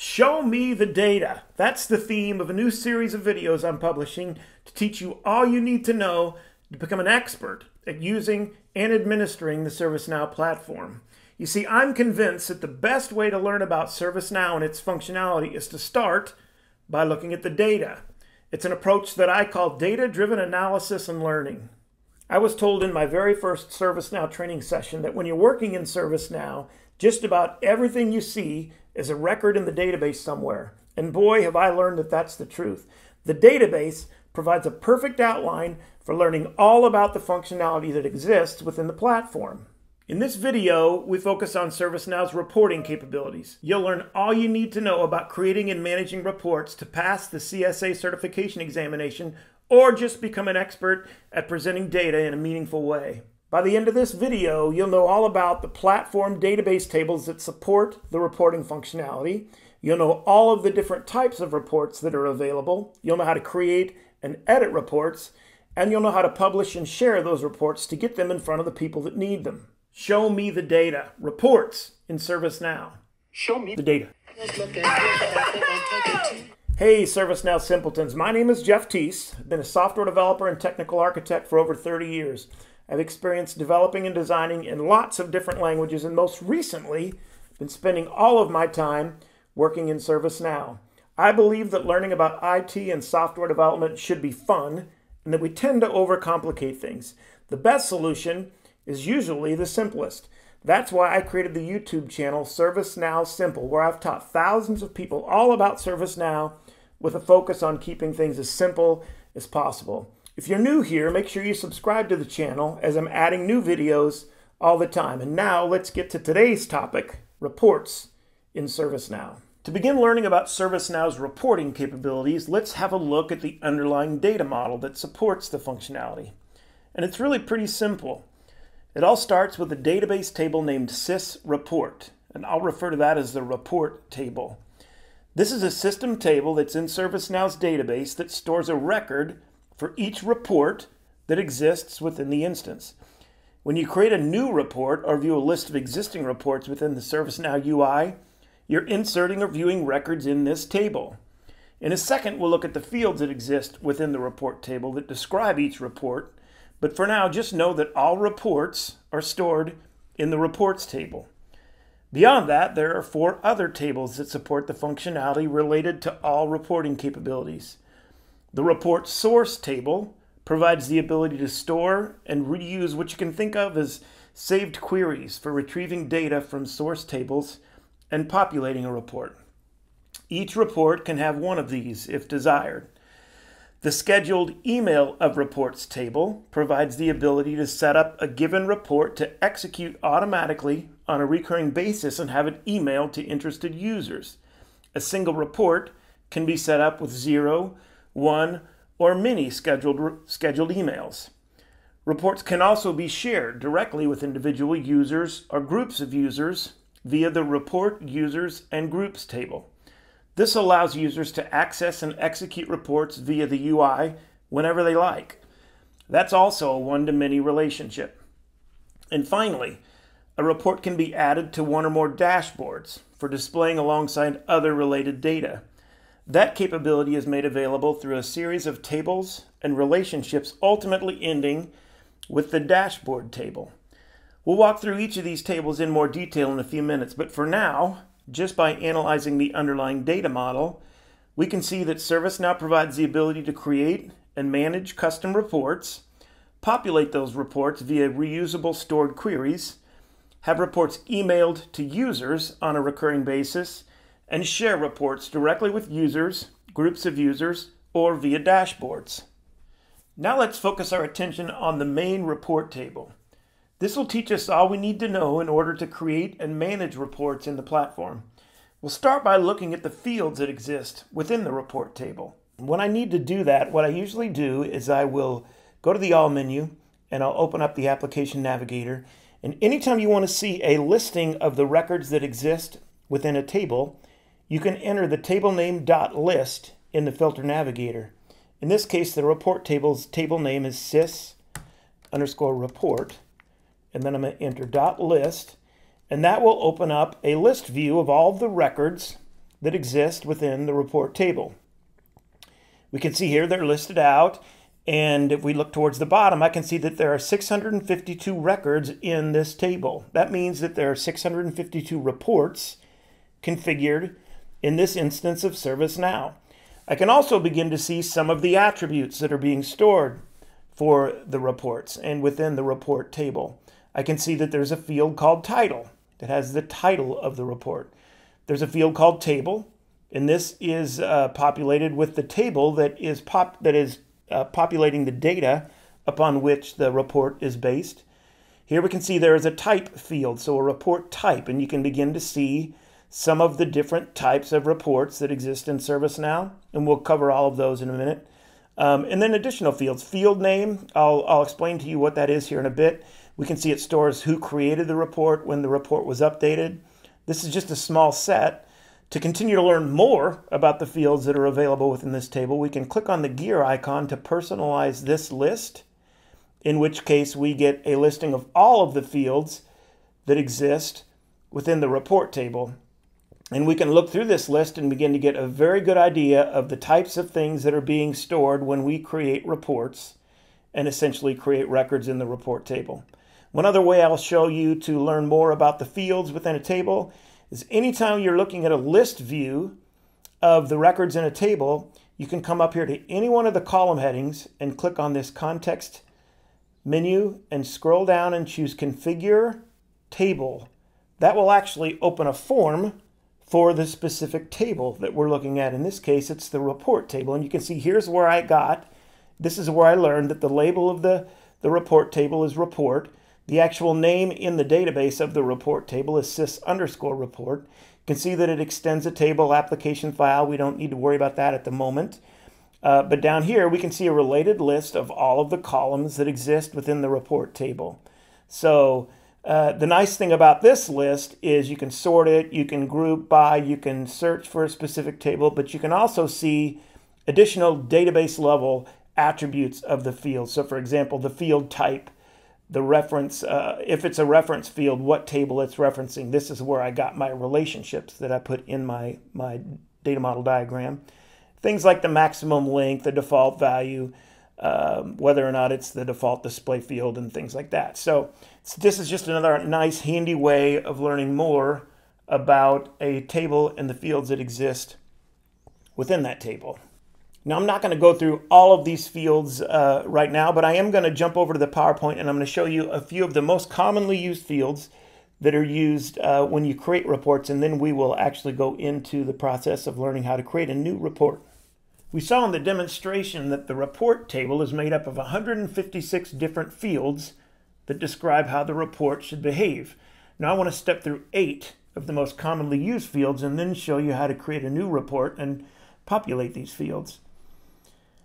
Show me the data. That's the theme of a new series of videos I'm publishing to teach you all you need to know to become an expert at using and administering the ServiceNow platform. You see, I'm convinced that the best way to learn about ServiceNow and its functionality is to start by looking at the data. It's an approach that I call data-driven analysis and learning. I was told in my very first ServiceNow training session that when you're working in ServiceNow, just about everything you see is a record in the database somewhere. And boy, have I learned that that's the truth. The database provides a perfect outline for learning all about the functionality that exists within the platform. In this video, we focus on ServiceNow's reporting capabilities. You'll learn all you need to know about creating and managing reports to pass the CSA certification examination or just become an expert at presenting data in a meaningful way. By the end of this video, you'll know all about the platform database tables that support the reporting functionality. You'll know all of the different types of reports that are available. You'll know how to create and edit reports, and you'll know how to publish and share those reports to get them in front of the people that need them. Show me the data. Reports in ServiceNow. Show me the data. Hey ServiceNow simpletons, my name is Jeff Thies. I've been a software developer and technical architect for over 30 years. I've experienced developing and designing in lots of different languages, and most recently, I've been spending all of my time working in ServiceNow. I believe that learning about IT and software development should be fun, and that we tend to overcomplicate things. The best solution is usually the simplest. That's why I created the YouTube channel ServiceNow Simple, where I've taught thousands of people all about ServiceNow with a focus on keeping things as simple as possible. If you're new here, make sure you subscribe to the channel as I'm adding new videos all the time. And now let's get to today's topic, reports in ServiceNow. To begin learning about ServiceNow's reporting capabilities, let's have a look at the underlying data model that supports the functionality. And it's really pretty simple. It all starts with a database table named sys_report, and I'll refer to that as the report table. This is a system table that's in ServiceNow's database that stores a record for each report that exists within the instance. When you create a new report or view a list of existing reports within the ServiceNow UI, you're inserting or viewing records in this table. In a second, we'll look at the fields that exist within the report table that describe each report. But for now, just know that all reports are stored in the reports table. Beyond that, there are 4 other tables that support the functionality related to all reporting capabilities. The report source table provides the ability to store and reuse what you can think of as saved queries for retrieving data from source tables and populating a report. Each report can have one of these if desired. The scheduled email of reports table provides the ability to set up a given report to execute automatically on a recurring basis and have it emailed to interested users. A single report can be set up with 0, 1, or many scheduled emails. Reports can also be shared directly with individual users or groups of users via the report users and groups table. This allows users to access and execute reports via the UI whenever they like. That's also a one-to-many relationship. And finally, a report can be added to one or more dashboards for displaying alongside other related data. That capability is made available through a series of tables and relationships, ultimately ending with the dashboard table. We'll walk through each of these tables in more detail in a few minutes, but for now, just by analyzing the underlying data model, we can see that ServiceNow provides the ability to create and manage custom reports, populate those reports via reusable stored queries, have reports emailed to users on a recurring basis, and share reports directly with users, groups of users, or via dashboards. Now let's focus our attention on the main report table. This will teach us all we need to know in order to create and manage reports in the platform. We'll start by looking at the fields that exist within the report table. When I need to do that, what I usually do is I will go to the All menu and I'll open up the Application Navigator. And anytime you want to see a listing of the records that exist within a table, you can enter the table name .list in the Filter Navigator. In this case, the report table's table name is sys_report. And then I'm going to enter .list, and that will open up a list view of all the records that exist within the report table. We can see here they're listed out, and if we look towards the bottom, I can see that there are 652 records in this table. That means that there are 652 reports configured in this instance of ServiceNow. I can also begin to see some of the attributes that are being stored for the reports and within the report table. I can see that there's a field called title that has the title of the report. There's a field called table, and this is populated with the table that is populating the data upon which the report is based. Here we can see there is a type field, so a report type, and you can begin to see some of the different types of reports that exist in ServiceNow, and we'll cover all of those in a minute. And then additional fields. Field name, I'll explain to you what that is here in a bit. We can see it stores who created the report, when the report was updated. This is just a small set. To continue to learn more about the fields that are available within this table, we can click on the gear icon to personalize this list, in which case we get a listing of all of the fields that exist within the report table. And we can look through this list and begin to get a very good idea of the types of things that are being stored when we create reports and essentially create records in the report table. One other way I'll show you to learn more about the fields within a table is anytime you're looking at a list view of the records in a table, you can come up here to any one of the column headings and click on this context menu and scroll down and choose Configure Table. That will actually open a form for the specific table that we're looking at. In this case, it's the report table. And you can see here's where I got, this is where I learned that the label of the report table is report. The actual name in the database of the report table is sys_report. You can see that it extends a table application file. We don't need to worry about that at the moment. But down here, we can see a related list of all of the columns that exist within the report table. So the nice thing about this list is you can sort it, you can group by, you can search for a specific table, but you can also see additional database level attributes of the field. So for example, the field type, the reference, if it's a reference field, what table it's referencing. This is where I got my relationships that I put in my data model diagram. Things like the maximum length, the default value, whether or not it's the default display field and things like that. So this is just another nice handy way of learning more about a table and the fields that exist within that table. Now I'm not going to go through all of these fields right now, but I am going to jump over to the PowerPoint and I'm going to show you a few of the most commonly used fields that are used when you create reports, and then we will actually go into the process of learning how to create a new report. We saw in the demonstration that the report table is made up of 156 different fields that describe how the report should behave. Now I want to step through 8 of the most commonly used fields and then show you how to create a new report and populate these fields.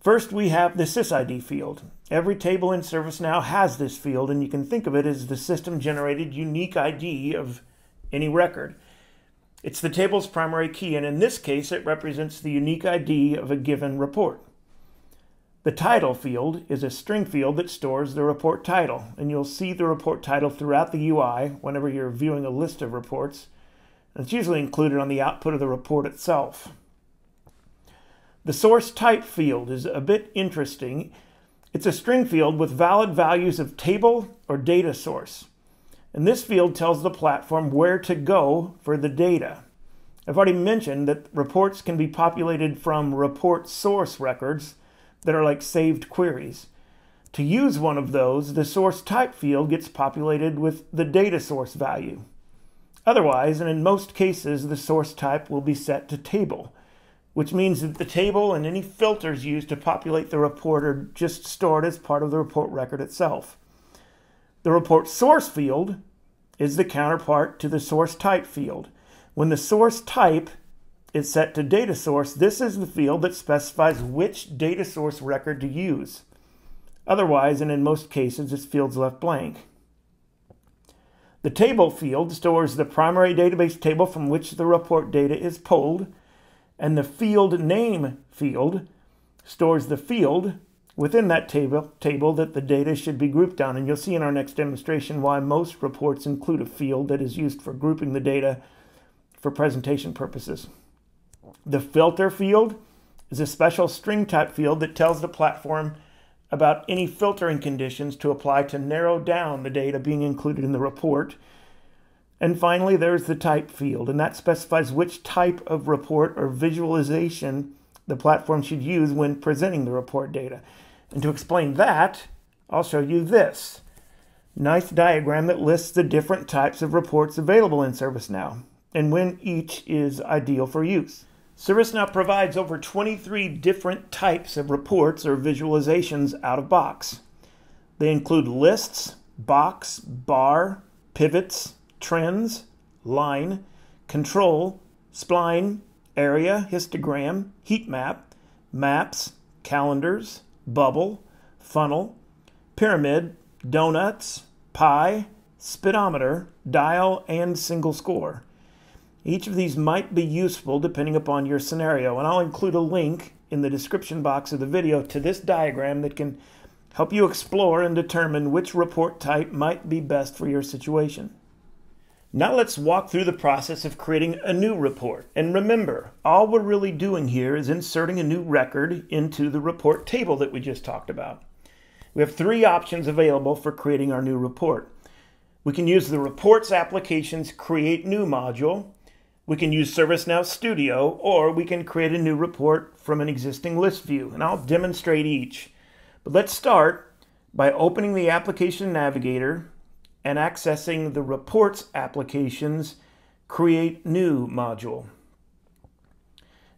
First, we have the SysID field. Every table in ServiceNow has this field, and you can think of it as the system-generated unique ID of any record. It's the table's primary key, and in this case, it represents the unique ID of a given report. The title field is a string field that stores the report title, and you'll see the report title throughout the UI whenever you're viewing a list of reports. And it's usually included on the output of the report itself. The source type field is a bit interesting. It's a string field with valid values of table or data source. And this field tells the platform where to go for the data. I've already mentioned that reports can be populated from report source records that are like saved queries. To use one of those, the source type field gets populated with the data source value. Otherwise, and in most cases, the source type will be set to table, which means that the table and any filters used to populate the report are just stored as part of the report record itself. The report source field is the counterpart to the source type field. When the source type is set to data source, this is the field that specifies which data source record to use. Otherwise, and in most cases, this field's left blank. The table field stores the primary database table from which the report data is pulled, and the field name field stores the field within that table that the data should be grouped on. And you'll see in our next demonstration why most reports include a field that is used for grouping the data for presentation purposes. The filter field is a special string type field that tells the platform about any filtering conditions to apply to narrow down the data being included in the report. And finally, there's the type field, and that specifies which type of report or visualization the platform should use when presenting the report data. And to explain that, I'll show you this nice diagram that lists the different types of reports available in ServiceNow and when each is ideal for use. ServiceNow provides over 23 different types of reports or visualizations out of box. They include lists, box, bar, pivots, trends, line, control, spline, area, histogram, heat map, maps, calendars, bubble, funnel, pyramid, donuts, pie, speedometer, dial, and single score. Each of these might be useful depending upon your scenario, and I'll include a link in the description box of the video to this diagram that can help you explore and determine which report type might be best for your situation. Now let's walk through the process of creating a new report. And remember, all we're really doing here is inserting a new record into the report table that we just talked about. We have three options available for creating our new report. We can use the Reports application's Create New module. We can use ServiceNow Studio, or we can create a new report from an existing list view. And I'll demonstrate each. But let's start by opening the Application Navigator and accessing the Reports application's Create New module.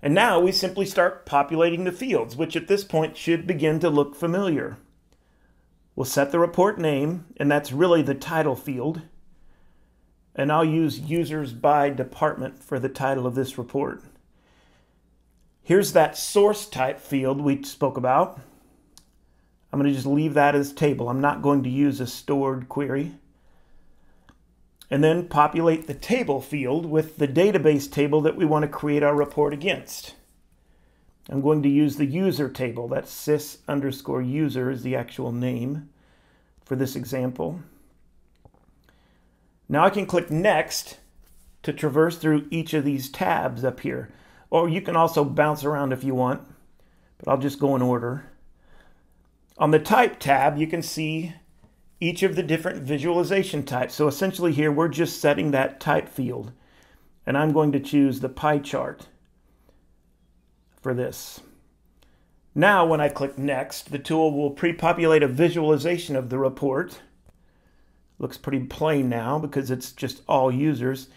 And now we simply start populating the fields, which at this point should begin to look familiar. We'll set the report name, and that's really the title field. And I'll use Users by Department for the title of this report. Here's that source type field we spoke about. I'm going to just leave that as table. I'm not going to use a stored query. And then populate the table field with the database table that we want to create our report against. I'm going to use the user table. That's sys_user is the actual name for this example. Now I can click Next to traverse through each of these tabs up here. Or you can also bounce around if you want, but I'll just go in order. On the Type tab, you can see each of the different visualization types. So essentially here, we're just setting that type field. And I'm going to choose the pie chart for this. Now when I click Next, the tool will pre-populate a visualization of the report. Looks pretty plain now because it's just all users.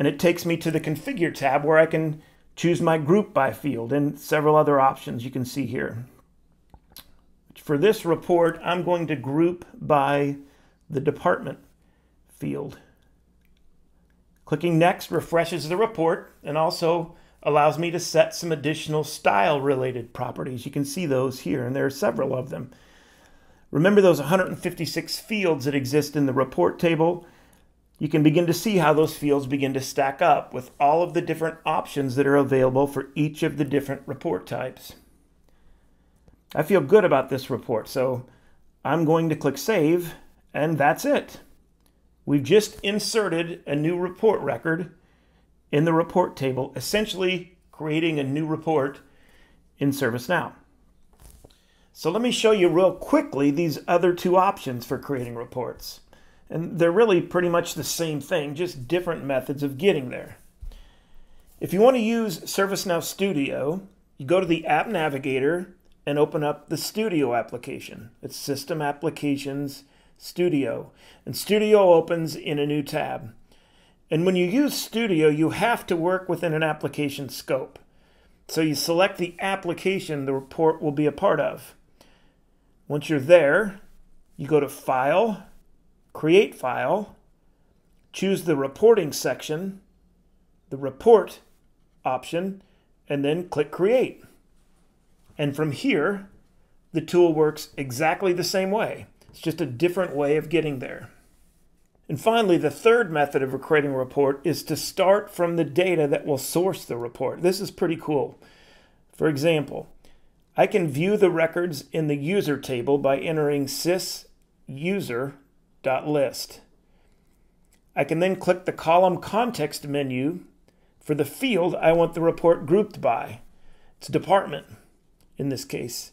And it takes me to the Configure tab where I can choose my Group by field and several other options you can see here. For this report, I'm going to group by the department field. Clicking Next refreshes the report and also allows me to set some additional style-related properties. You can see those here, and there are several of them. Remember those 156 fields that exist in the report table? You can begin to see how those fields begin to stack up with all of the different options that are available for each of the different report types. I feel good about this report, so I'm going to click Save, and that's it. We've just inserted a new report record in the report table, essentially creating a new report in ServiceNow. So let me show you real quickly these other two options for creating reports. And they're really pretty much the same thing, just different methods of getting there. If you want to use ServiceNow Studio, you go to the App Navigator and open up the Studio application. It's System Applications Studio. And Studio opens in a new tab. And when you use Studio, you have to work within an application scope. So you select the application the report will be a part of. Once you're there, you go to File, Create File, choose the Reporting section, the Report option, and then click Create. And from here, the tool works exactly the same way. It's just a different way of getting there. And finally, the third method of creating a report is to start from the data that will source the report. This is pretty cool. For example, I can view the records in the user table by entering sys_user.list. I can then click the column context menu For the field, I want the report grouped by its department in this case.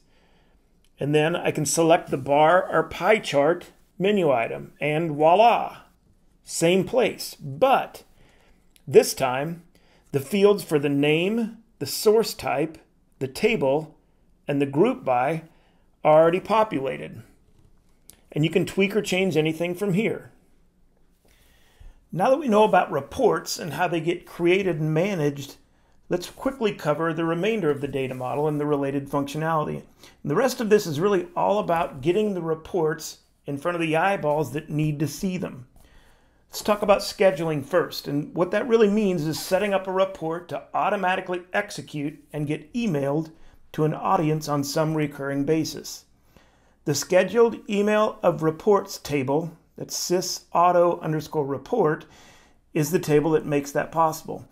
And then I can select the bar or pie chart menu item, and voila, same place. But this time, the fields for the name, the source type, the table, and the group by are already populated. And you can tweak or change anything from here. Now that we know about reports and how they get created and managed, let's quickly cover the remainder of the data model and the related functionality. And the rest of this is really all about getting the reports in front of the eyeballs that need to see them. Let's talk about scheduling first. And what that really means is setting up a report to automatically execute and get emailed to an audience on some recurring basis. The scheduled email of reports table, that's sys_auto_report, is the table that makes that possible.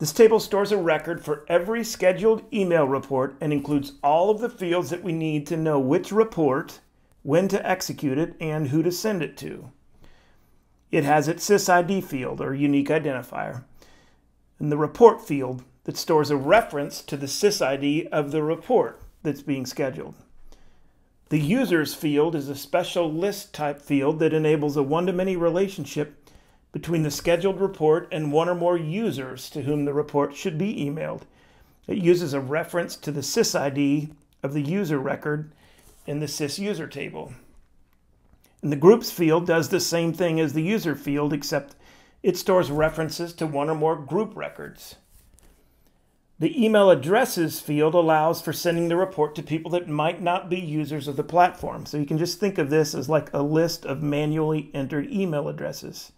This table stores a record for every scheduled email report and includes all of the fields that we need to know which report, when to execute it, and who to send it to. It has its sysid field, or unique identifier, and the report field that stores a reference to the sysid of the report that's being scheduled. The users field is a special list type field that enables a one-to-many relationship between the scheduled report and one or more users to whom the report should be emailed. It uses a reference to the sysid of the user record in the sys_user table. And the groups field does the same thing as the user field, except it stores references to one or more group records. The email addresses field allows for sending the report to people that might not be users of the platform. So you can just think of this as like a list of manually entered email addresses.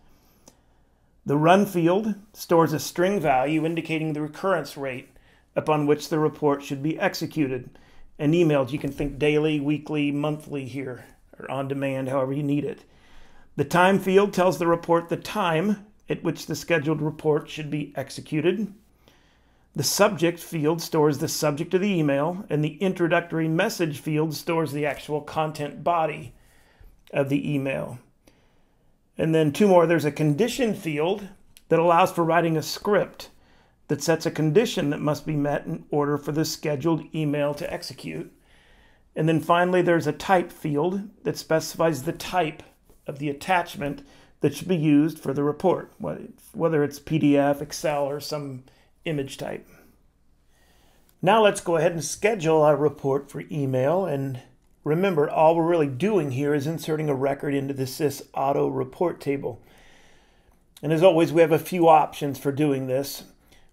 The run field stores a string value indicating the recurrence rate upon which the report should be executed and emailed. You can think daily, weekly, monthly here, or on demand, however you need it. The time field tells the report the time at which the scheduled report should be executed. The subject field stores the subject of the email, and the introductory message field stores the actual content body of the email. And then two more, there's a condition field that allows for writing a script that sets a condition that must be met in order for the scheduled email to execute. And then finally, there's a type field that specifies the type of the attachment that should be used for the report, whether it's PDF, Excel, or some image type. Now let's go ahead and schedule our report for email. And remember, all we're really doing here is inserting a record into the sys_auto_report table. And as always, we have a few options for doing this.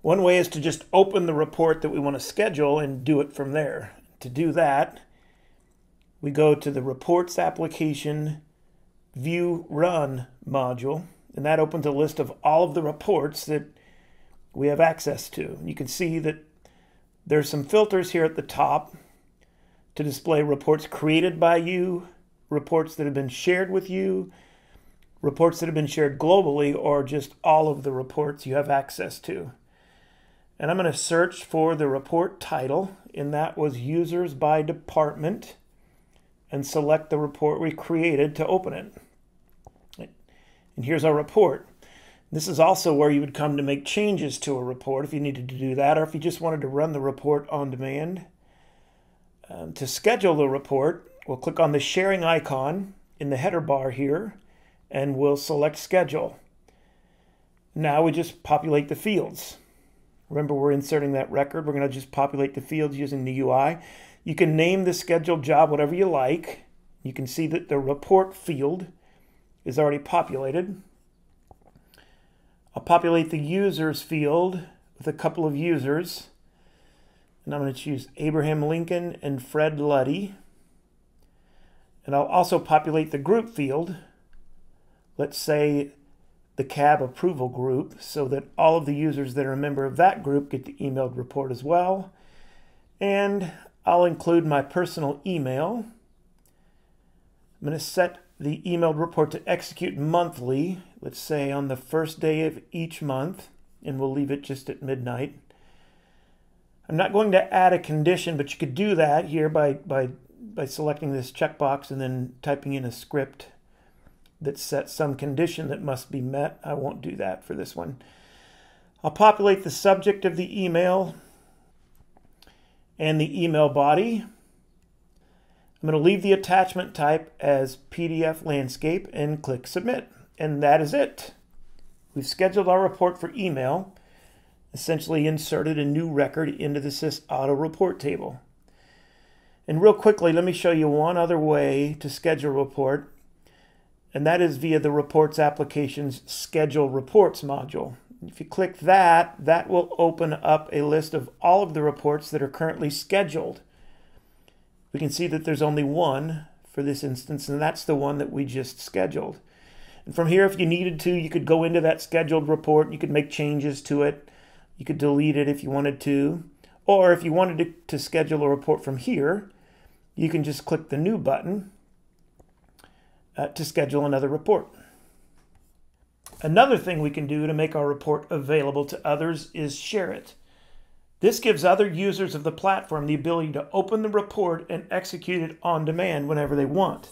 One way is to just open the report that we want to schedule and do it from there. To do that, we go to the Reports Application View Run module, and that opens a list of all of the reports that we have access to. You can see that there's some filters here at the top to display reports created by you, reports that have been shared with you, reports that have been shared globally, or just all of the reports you have access to. And I'm going to search for the report title, and that was Users by Department, and select the report we created to open it. And here's our report. This is also where you would come to make changes to a report if you needed to do that, or if you just wanted to run the report on demand. To schedule the report, we'll click on the sharing icon in the header bar here, and we'll select schedule. Now we just populate the fields. Remember, we're inserting that record. We're going to just populate the fields using the UI. You can name the scheduled job whatever you like. You can see that the report field is already populated. I'll populate the users field with a couple of users. And I'm going to choose Abraham Lincoln and Fred Luddy. And I'll also populate the group field, let's say the CAB approval group, so that all of the users that are a member of that group get the emailed report as well. And I'll include my personal email. I'm going to set the emailed report to execute monthly, let's say on the first day of each month, and we'll leave it just at midnight. I'm not going to add a condition, but you could do that here by selecting this checkbox and then typing in a script that sets some condition that must be met. I won't do that for this one. I'll populate the subject of the email and the email body. I'm going to leave the attachment type as PDF landscape and click submit. And that is it. We've scheduled our report for email, essentially inserted a new record into the sys auto report table. And real quickly, let me show you one other way to schedule a report, and that is via the Reports Application's Schedule Reports module. If you click that, that will open up a list of all of the reports that are currently scheduled. We can see that there's only one for this instance, and that's the one that we just scheduled. And from here, if you needed to, you could go into that scheduled report, you could make changes to it, you could delete it if you wanted to, or if you wanted to schedule a report from here, you can just click the new button to schedule another report. Another thing we can do to make our report available to others is share it. This gives other users of the platform the ability to open the report and execute it on demand whenever they want.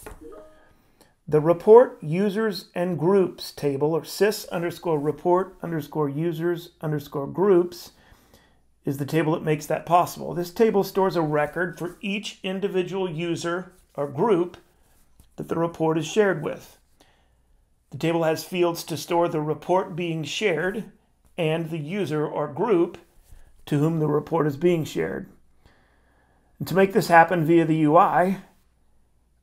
The Report Users and Groups table, or sys_report_users_groups, is the table that makes that possible. This table stores a record for each individual user or group that the report is shared with. The table has fields to store the report being shared and the user or group to whom the report is being shared. And to make this happen via the UI,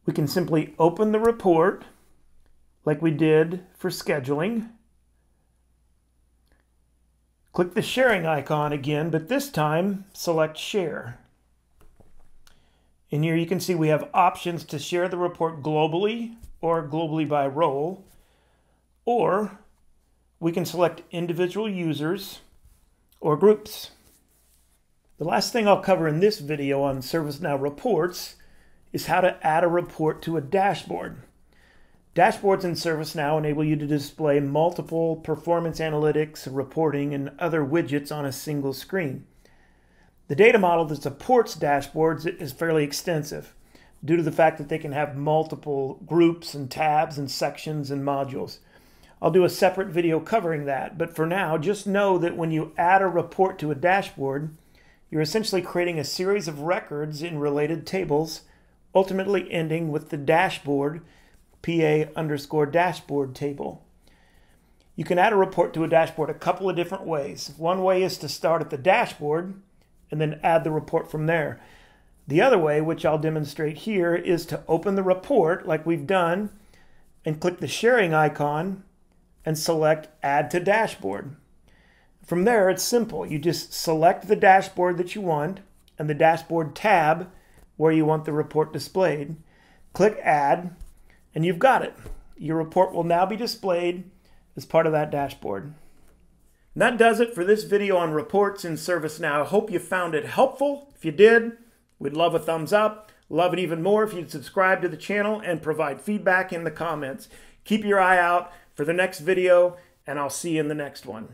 we can simply open the report like we did for scheduling. Click the sharing icon again, but this time select share. And here you can see we have options to share the report globally or globally by role, or we can select individual users or groups. The last thing I'll cover in this video on ServiceNow reports is how to add a report to a dashboard. Dashboards in ServiceNow enable you to display multiple performance analytics, reporting, and other widgets on a single screen. The data model that supports dashboards is fairly extensive due to the fact that they can have multiple groups and tabs and sections and modules. I'll do a separate video covering that, but for now, just know that when you add a report to a dashboard, you're essentially creating a series of records in related tables, ultimately ending with the dashboard PA_dashboard table. You can add a report to a dashboard a couple of different ways. One way is to start at the dashboard and then add the report from there. The other way, which I'll demonstrate here, is to open the report like we've done and click the sharing icon and select Add to Dashboard. From there, it's simple. You just select the dashboard that you want and the dashboard tab where you want the report displayed. Click Add, and you've got it. Your report will now be displayed as part of that dashboard. And that does it for this video on reports in ServiceNow. I hope you found it helpful. If you did, we'd love a thumbs up. Love it even more if you'd subscribe to the channel and provide feedback in the comments. Keep your eye out for the next video, and I'll see you in the next one.